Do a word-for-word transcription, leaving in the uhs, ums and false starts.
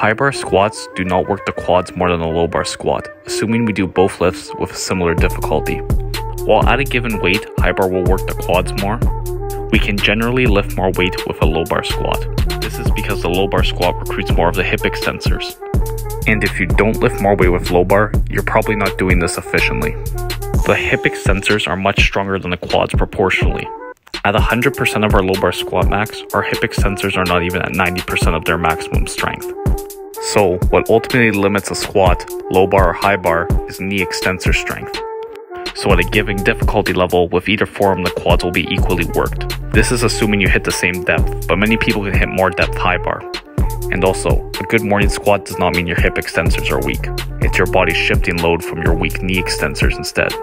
High bar squats do not work the quads more than a low bar squat, assuming we do both lifts with similar difficulty. While at a given weight, high bar will work the quads more, we can generally lift more weight with a low bar squat. This is because the low bar squat recruits more of the hip extensors. And if you don't lift more weight with low bar, you're probably not doing this efficiently. The hip extensors are much stronger than the quads proportionally. At one hundred percent of our low bar squat max, our hip extensors are not even at ninety percent of their maximum strength. So, what ultimately limits a squat, low bar or high bar, is knee extensor strength. So at a given difficulty level, with either form the quads will be equally worked. This is assuming you hit the same depth, but many people can hit more depth high bar. And also, a good morning squat does not mean your hip extensors are weak. It's your body shifting load from your weak knee extensors instead.